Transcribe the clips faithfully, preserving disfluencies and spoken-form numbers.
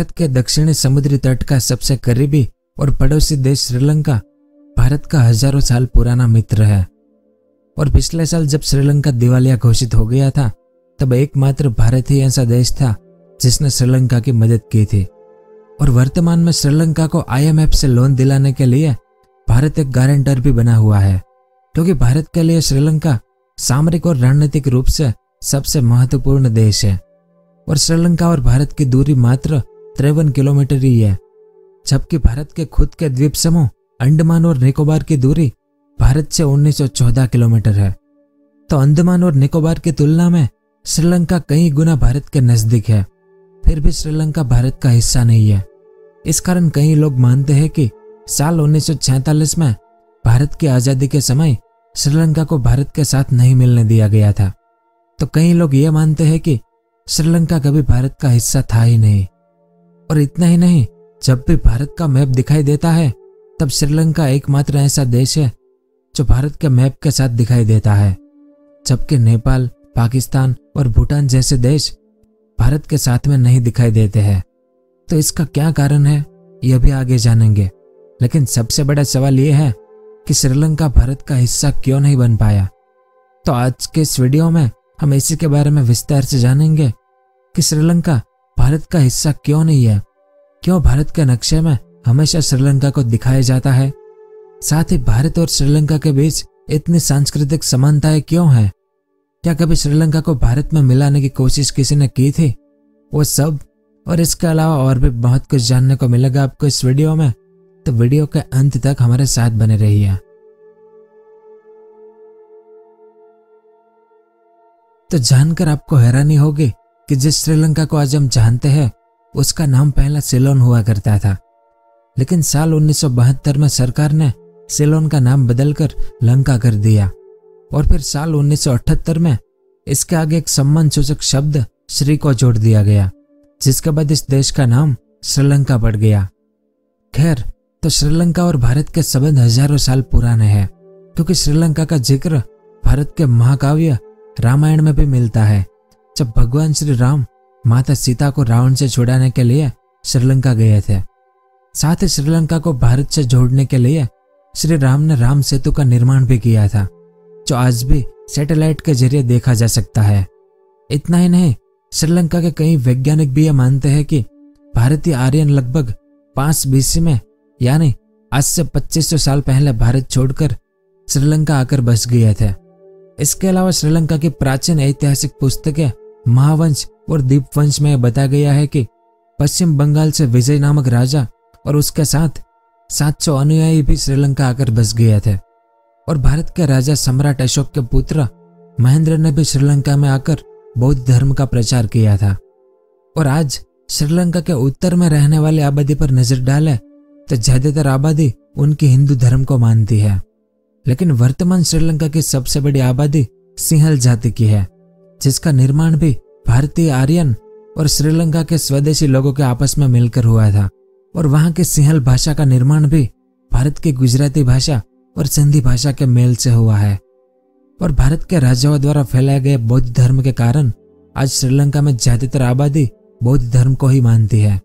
भारत के दक्षिणी समुद्री तट का सबसे करीबी और पड़ोसी देश श्रीलंका भारत का हजारों साल पुराना मित्र है। और पिछले साल जब श्रीलंका दिवालिया घोषित हो गया था तब एकमात्र भारत ही ऐसा देश था जिसने श्रीलंका की मदद की थी। और वर्तमान में श्रीलंका को आई एम एफ से लोन दिलाने के लिए भारत एक गारंटर भी बना हुआ है, क्योंकि भारत के लिए श्रीलंका सामरिक और रणनीतिक रूप से सबसे महत्वपूर्ण देश है। और श्रीलंका और भारत की दूरी मात्र तिरपन किलोमीटर ही है, जबकि भारत के खुद के द्वीप समूह अंडमान और निकोबार की दूरी भारत से उन्नीस सौ चौदह किलोमीटर है। तो अंडमान और निकोबार की तुलना में श्रीलंका कई गुना भारत के नजदीक है, फिर भी श्रीलंका भारत का हिस्सा नहीं है। इस कारण कई लोग मानते हैं कि साल उन्नीस सौ सैंतालीस में भारत की आज़ादी के समय श्रीलंका को भारत के साथ नहीं मिलने दिया गया था। तो कई लोग ये मानते हैं कि श्रीलंका कभी भारत का हिस्सा था ही नहीं। और इतना ही नहीं, जब भी भारत का मैप दिखाई देता है तब श्रीलंका एकमात्र ऐसा देश है जो भारत के मैप के साथ दिखाई देता है, जबकि नेपाल, पाकिस्तान और भूटान जैसे देश भारत के साथ में नहीं दिखाई देते हैं। तो इसका क्या कारण है यह भी आगे जानेंगे, लेकिन सबसे बड़ा सवाल यह है कि श्रीलंका भारत का हिस्सा क्यों नहीं बन पाया। तो आज के इस वीडियो में हम इसी के बारे में विस्तार से जानेंगे कि श्रीलंका भारत का हिस्सा क्यों नहीं है, क्यों भारत के नक्शे में हमेशा श्रीलंका को दिखाया जाता है, साथ ही भारत और श्रीलंका के बीच इतनी सांस्कृतिक समानताएं क्यों हैं, क्या कभी श्रीलंका को भारत में मिलाने की कोशिश किसी ने की थी, वो सब और इसके अलावा और भी बहुत कुछ जानने को मिलेगा आपको इस वीडियो में। तो वीडियो के अंत तक हमारे साथ बने रहिए। तो जानकर आपको हैरानी होगी कि जिस श्रीलंका को आज हम जानते हैं उसका नाम पहला सिलोन हुआ करता था, लेकिन साल उन्नीस सौ बहत्तर में सरकार ने सिलोन का नाम बदलकर लंका कर दिया। और फिर साल उन्नीस सौ अठहत्तर में इसके आगे एक सम्मानसूचक शब्द श्री को जोड़ दिया गया, जिसके बाद इस देश का नाम श्रीलंका पड़ गया। खैर, तो श्रीलंका और भारत के संबंध हजारों साल पुराने हैं, क्योंकि श्रीलंका का जिक्र भारत के महाकाव्य रामायण में भी मिलता है, जब भगवान श्री राम माता सीता को रावण से छुड़ाने के लिए श्रीलंका गए थे। साथ ही श्रीलंका को भारत से जोड़ने के लिए श्री राम ने राम सेतु का निर्माण भी किया था, जो आज भी सैटेलाइट के जरिए देखा जा सकता है। इतना ही नहीं, श्रीलंका के कई वैज्ञानिक भी ये मानते हैं कि भारतीय आर्यन लगभग पाँच बीसी में यानी आज से पच्चीस सौ साल पहले भारत छोड़कर श्रीलंका आकर बस गए थे। इसके अलावा श्रीलंका की प्राचीन ऐतिहासिक पुस्तकें महावंश और दीप वंश में बताया गया है कि पश्चिम बंगाल से विजय नामक राजा और उसके साथ सात सौ अनुयायी भी श्रीलंका आकर बस गए थे। और भारत के राजा सम्राट अशोक के पुत्र महेंद्र ने भी श्रीलंका में आकर बौद्ध धर्म का प्रचार किया था। और आज श्रीलंका के उत्तर में रहने वाली आबादी पर नजर डालें तो ज्यादातर आबादी उनके हिंदू धर्म को मानती है, लेकिन वर्तमान श्रीलंका की सबसे बड़ी आबादी सिंहल जाति की है, जिसका निर्माण भी भारतीय आर्यन और श्रीलंका के स्वदेशी लोगों के आपस में मिलकर हुआ था। और वहां की सिंहल भाषा का निर्माण भी भारत की गुजराती भाषा और सिंधी भाषा के मेल से हुआ है। और भारत के राजाओं द्वारा फैलाए गए बौद्ध धर्म के कारण आज श्रीलंका में ज्यादातर आबादी बौद्ध धर्म को ही मानती है।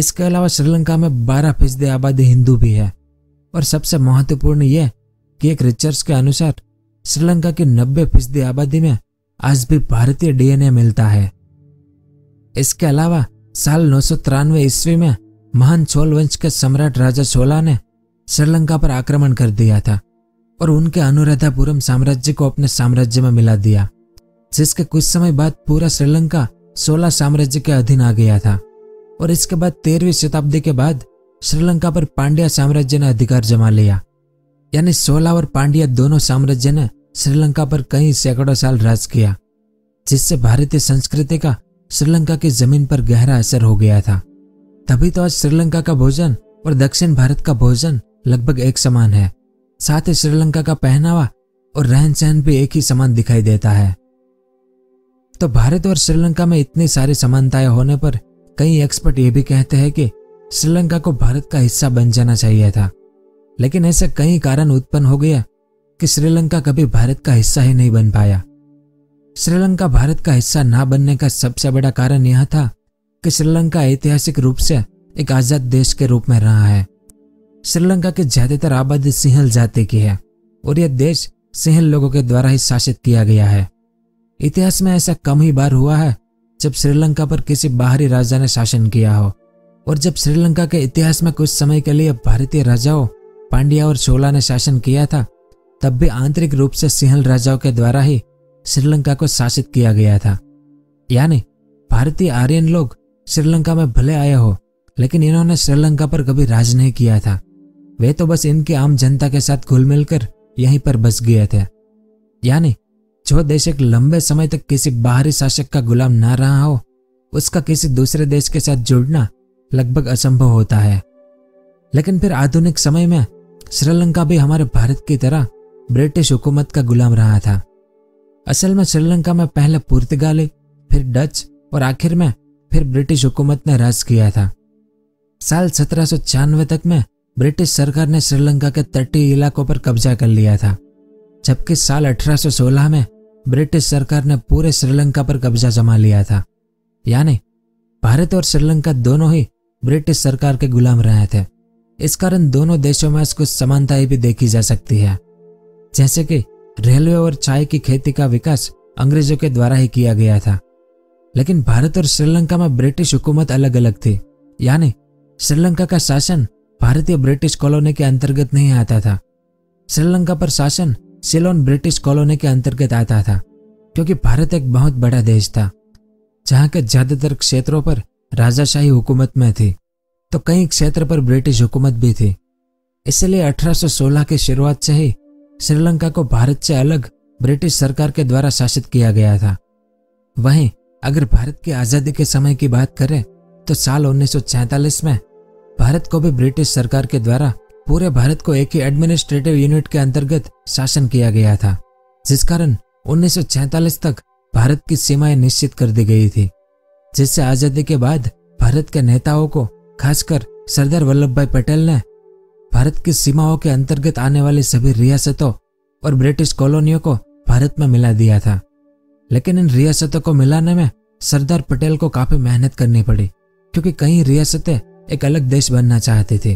इसके अलावा श्रीलंका में बारह फीसदी आबादी हिंदू भी है। और सबसे महत्वपूर्ण यह कि एक रिसर्च के अनुसार श्रीलंका की नब्बे फीसदी आबादी में आज भी भारतीय डी एन ए मिलता है। इसके अलावा साल नौ सौ तिरानवे ईस्वी में महान चोल वंश के सम्राट राजा चोला ने श्रीलंका पर आक्रमण कर दिया था और उनके अनुराधापुरम साम्राज्य को अपने साम्राज्य में मिला दिया, जिसके कुछ समय बाद पूरा श्रीलंका चोला साम्राज्य के अधीन आ गया था। और इसके बाद तेरहवीं शताब्दी के बाद श्रीलंका पर पांड्या साम्राज्य ने अधिकार जमा लिया, यानी चोला और पांड्या दोनों साम्राज्य ने श्रीलंका पर कई सैकड़ों साल राज किया, जिससे भारतीय संस्कृति का श्रीलंका की जमीन पर गहरा असर हो गया था। तभी तो आज श्रीलंका का भोजन और दक्षिण भारत का भोजन लगभग एक समान है, साथ ही श्रीलंका का पहनावा और रहन सहन भी एक ही समान दिखाई देता है। तो भारत और श्रीलंका में इतनी सारी समानताएं होने पर कई एक्सपर्ट ये भी कहते हैं कि श्रीलंका को भारत का हिस्सा बन जाना चाहिए था, लेकिन ऐसे कई कारण उत्पन्न हो गया कि श्रीलंका कभी भारत का हिस्सा ही नहीं बन पाया। श्रीलंका भारत का हिस्सा ना बनने का सबसे बड़ा कारण यह था कि श्रीलंका ऐतिहासिक रूप से एक आज़ाद देश के रूप में रहा है। श्रीलंका की ज़्यादातर आबादी सिंहल जाति की है और यह देश सिंहल लोगों के द्वारा ही शासित किया गया है। इतिहास में ऐसा कम ही बार हुआ है जब श्रीलंका पर किसी बाहरी राजा ने शासन किया हो, और जब श्रीलंका के इतिहास में कुछ समय के लिए भारतीय राजाओं पांड्या और चोला ने शासन किया था, तब भी आंतरिक रूप से सिंहल राजाओं के द्वारा ही श्रीलंका को शासित किया गया था। यानी भारतीय आर्यन लोग श्रीलंका में भले आए हो, लेकिन इन्होंने श्रीलंका पर कभी राज नहीं किया था। वे तो बस इनकी आम जनता के साथ घुल मिलकर यहीं पर बस गए थे। यानी जो देश एक लंबे समय तक किसी बाहरी शासक का गुलाम ना रहा हो, उसका किसी दूसरे देश के साथ जुड़ना लगभग असंभव होता है। लेकिन फिर आधुनिक समय में श्रीलंका भी हमारे भारत की तरह ब्रिटिश हुकूमत का गुलाम रहा था। असल में श्रीलंका में पहले पुर्तगाली, फिर डच और आखिर में फिर ब्रिटिश हुकूमत ने राज किया था। साल सत्रह सौ छियानवे तक में ब्रिटिश सरकार ने श्रीलंका के तटीय इलाकों पर कब्जा कर लिया था, जबकि साल अठारह सौ सोलह में ब्रिटिश सरकार ने पूरे श्रीलंका पर कब्जा जमा लिया था। यानी भारत और श्रीलंका दोनों ही ब्रिटिश सरकार के गुलाम रहे थे। इस कारण दोनों देशों में कुछ समानताएं भी देखी जा सकती है, जैसे कि रेलवे और चाय की खेती का विकास अंग्रेजों के द्वारा ही किया गया था। लेकिन भारत और श्रीलंका में ब्रिटिश हुकूमत अलग अलग थी। यानी श्रीलंका का शासन भारतीय ब्रिटिश कॉलोनी के अंतर्गत नहीं आता था। श्रीलंका पर शासन सिलोन ब्रिटिश कॉलोनी के अंतर्गत आता था, क्योंकि भारत एक बहुत बड़ा देश था जहाँ के ज़्यादातर क्षेत्रों पर राजाशाही हुकूमत में थी, तो कई क्षेत्र पर ब्रिटिश हुकूमत भी थी। इसलिए अठारह सौ सोलह की शुरुआत से ही श्रीलंका को भारत से अलग ब्रिटिश सरकार के द्वारा शासित किया गया था। वहीं अगर भारत की आज़ादी के समय की बात करें तो साल उन्नीस सौ सैंतालीस में भारत को भी ब्रिटिश सरकार के द्वारा पूरे भारत को एक ही एडमिनिस्ट्रेटिव यूनिट के अंतर्गत शासन किया गया था, जिस कारण उन्नीस सौ सैंतालीस तक भारत की सीमाएं निश्चित कर दी गई थी, जिससे आज़ादी के बाद भारत के नेताओं को, खासकर सरदार वल्लभ भाई पटेल ने भारत की सीमाओं के अंतर्गत आने वाली सभी रियासतों और ब्रिटिश कॉलोनियों को भारत में मिला दिया था। लेकिन इन रियासतों को मिलाने में सरदार पटेल को काफ़ी मेहनत करनी पड़ी, क्योंकि कई रियासतें एक अलग देश बनना चाहते थे।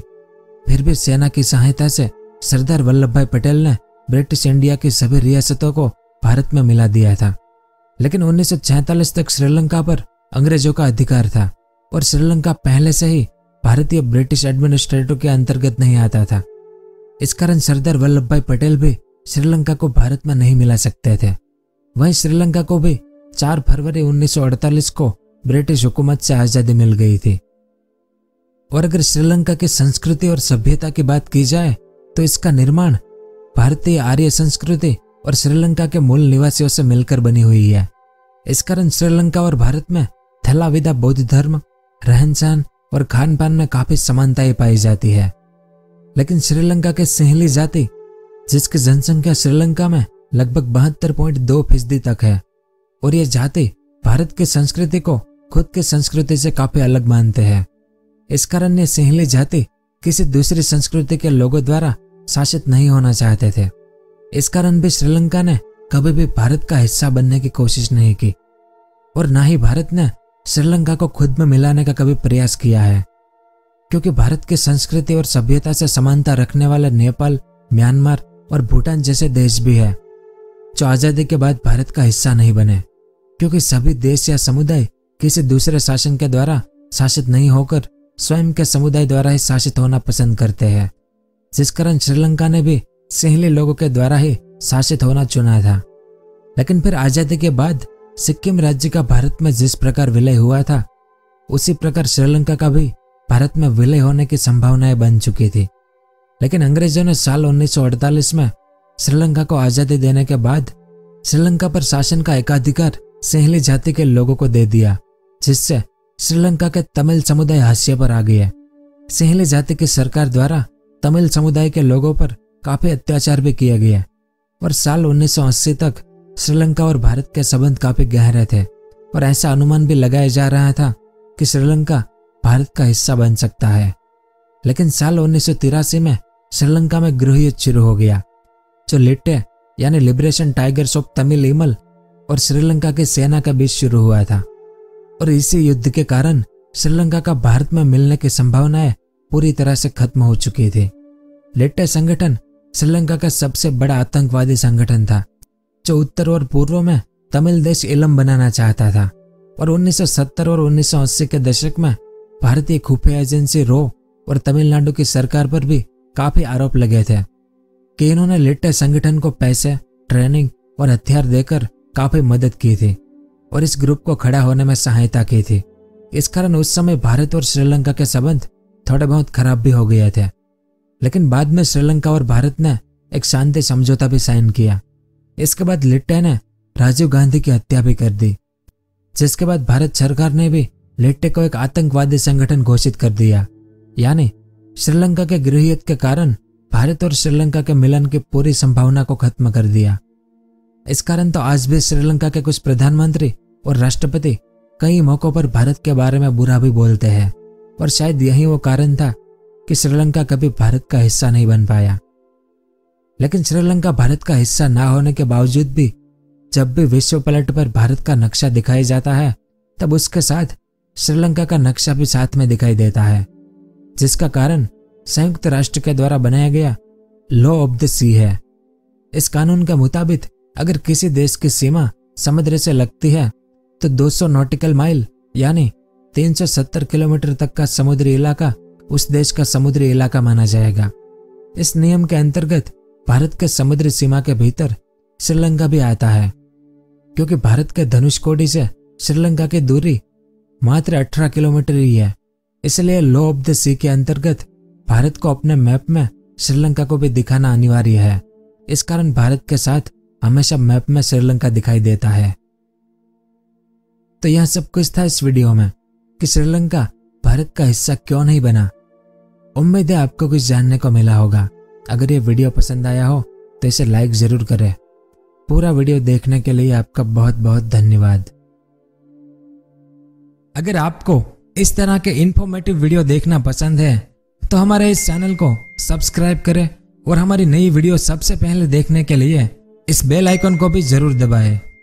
फिर भी सेना की सहायता से सरदार वल्लभ भाई पटेल ने ब्रिटिश इंडिया की सभी रियासतों को भारत में मिला दिया था। लेकिन उन्नीस सौ सैंतालीस तक श्रीलंका पर अंग्रेजों का अधिकार था और श्रीलंका पहले से ही भारतीय ब्रिटिश एडमिनिस्ट्रेटिव के अंतर्गत नहीं आता था। इस कारण सरदार वल्लभ भाई पटेल भी श्रीलंका को भारत में नहीं मिला सकते थे। वहीं श्रीलंका को भी चार फरवरी उन्नीस सौ अड़तालीस को ब्रिटिश हुकूमत से आज़ादी मिल गई थी। और अगर श्रीलंका की संस्कृति और सभ्यता की बात की जाए तो इसका निर्माण भारतीय आर्य संस्कृति और श्रीलंका के मूल निवासियों से मिलकर बनी हुई है। इस कारण श्रीलंका और भारत में थलाविदा बौद्ध धर्म, रहन सहन और खान पान में काफ़ी समानताएं पाई जाती है। लेकिन श्रीलंका के सिंहली जाति, जिसकी जनसंख्या श्रीलंका में लगभग बहत्तर पॉइंट दो फीसदी तक है, और यह जाति भारत की संस्कृति को खुद की संस्कृति से काफ़ी अलग मानते हैं। इस कारण ये सिंहली जाति किसी दूसरी संस्कृति के लोगों द्वारा शासित नहीं होना चाहते थे। इस कारण भी श्रीलंका ने कभी भी भारत का हिस्सा बनने की कोशिश नहीं की, और ना ही भारत ने श्रीलंका को खुद में मिलाने का कभी प्रयास किया है, क्योंकि भारत की संस्कृति और सभ्यता से समानता रखने वाले नेपाल, म्यांमार और भूटान जैसे देश भी हैं, जो आज़ादी के बाद भारत का हिस्सा नहीं बने, क्योंकि सभी देश या समुदाय किसी दूसरे शासन के द्वारा शासित नहीं होकर स्वयं के समुदाय द्वारा ही शासित होना पसंद करते हैं। जिस कारण श्रीलंका ने भी सिंहली लोगों के द्वारा ही शासित होना चुना था। लेकिन फिर आज़ादी के बाद सिक्किम राज्य का भारत में जिस प्रकार विलय हुआ था, उसी प्रकार श्रीलंका का भी भारत में विलय होने की संभावनाएं बन चुकी थी। लेकिन अंग्रेजों ने साल उन्नीस सौ अड़तालीस में श्रीलंका को आज़ादी देने के बाद श्रीलंका पर शासन का एकाधिकार सिंहली जाति के लोगों को दे दिया, जिससे श्रीलंका के तमिल समुदाय हाशिए पर आ गए। सिंहली जाति की सरकार द्वारा तमिल समुदाय के लोगों पर काफ़ी अत्याचार भी किया गया, और साल उन्नीस सौ अस्सी तक श्रीलंका और भारत के संबंध काफ़ी गहरे थे, और ऐसा अनुमान भी लगाया जा रहा था कि श्रीलंका भारत का हिस्सा बन सकता है। लेकिन साल उन्नीस सौ तिरासी में श्रीलंका में गृह युद्ध शुरू हो गया, जो लिट्टे यानी लिबरेशन टाइगर्स ऑफ तमिल इमल और श्रीलंका की सेना के बीच शुरू हुआ था, और इसी युद्ध के कारण श्रीलंका का भारत में मिलने की संभावनाएं पूरी तरह से खत्म हो चुकी थी। लेट्टे संगठन श्रीलंका का सबसे बड़ा आतंकवादी संगठन था जो उत्तर और पूर्व में तमिल देश इलम बनाना चाहता था और उन्नीस सौ सत्तर और उन्नीस सौ अस्सी के दशक में भारतीय खुफिया एजेंसी रो और तमिलनाडु की सरकार पर भी काफी आरोप लगे थे कि इन्होंने लिट्टे संगठन को पैसे, ट्रेनिंग और हथियार देकर काफी मदद की थी और इस ग्रुप को खड़ा होने में सहायता की थी। इस कारण उस समय भारत और श्रीलंका के संबंध थोड़े बहुत खराब भी हो गए थे, लेकिन बाद में श्रीलंका और भारत ने एक शांति समझौता भी साइन किया। इसके बाद लिट्टे ने राजीव गांधी की हत्या भी कर दी, जिसके बाद भारत सरकार ने भी लिट्टे को एक आतंकवादी संगठन घोषित कर दिया। यानी श्रीलंका के गृहित के कारण भारत और श्रीलंका के मिलन की पूरी संभावना को खत्म कर दिया। इस कारण तो आज भी श्रीलंका के कुछ प्रधानमंत्री और राष्ट्रपति कई मौकों पर भारत के बारे में बुरा भी बोलते हैं और शायद यही वो कारण था कि श्रीलंका कभी भारत का हिस्सा नहीं बन पाया। लेकिन श्रीलंका भारत का हिस्सा ना होने के बावजूद भी जब भी विश्व पलट पर भारत का नक्शा दिखाया जाता है तब उसके साथ श्रीलंका का नक्शा भी साथ में दिखाई देता है, जिसका कारण संयुक्त राष्ट्र के द्वारा बनाया गया लॉ ऑफ द सी है। इस कानून के मुताबिक अगर किसी देश की सीमा समुद्र से लगती है तो दो सौ नॉटिकल माइल यानी तीन सौ सत्तर किलोमीटर तक का समुद्री इलाका उस देश का समुद्री इलाका माना जाएगा। इस नियम के अंतर्गत भारत के समुद्री सीमा के भीतर श्रीलंका भी आता है, क्योंकि भारत के धनुषकोडी से श्रीलंका की दूरी मात्र अठारह किलोमीटर ही है। इसलिए लॉ ऑफ द सी के अंतर्गत भारत को अपने मैप में श्रीलंका को भी दिखाना अनिवार्य है। इस कारण भारत के साथ हमेशा मैप में श्रीलंका दिखाई देता है। तो यह सब कुछ था इस वीडियो में कि श्रीलंका भारत का हिस्सा क्यों नहीं बना। उम्मीद है आपको कुछ जानने को मिला होगा। अगर ये वीडियो पसंद आया हो तो इसे लाइक जरूर करें। पूरा वीडियो देखने के लिए आपका बहुत बहुत धन्यवाद। अगर आपको इस तरह के इंफॉर्मेटिव वीडियो देखना पसंद है तो हमारे इस चैनल को सब्सक्राइब करें और हमारी नई वीडियो सबसे पहले देखने के लिए इस बेल आइकन को भी जरूर दबाएं।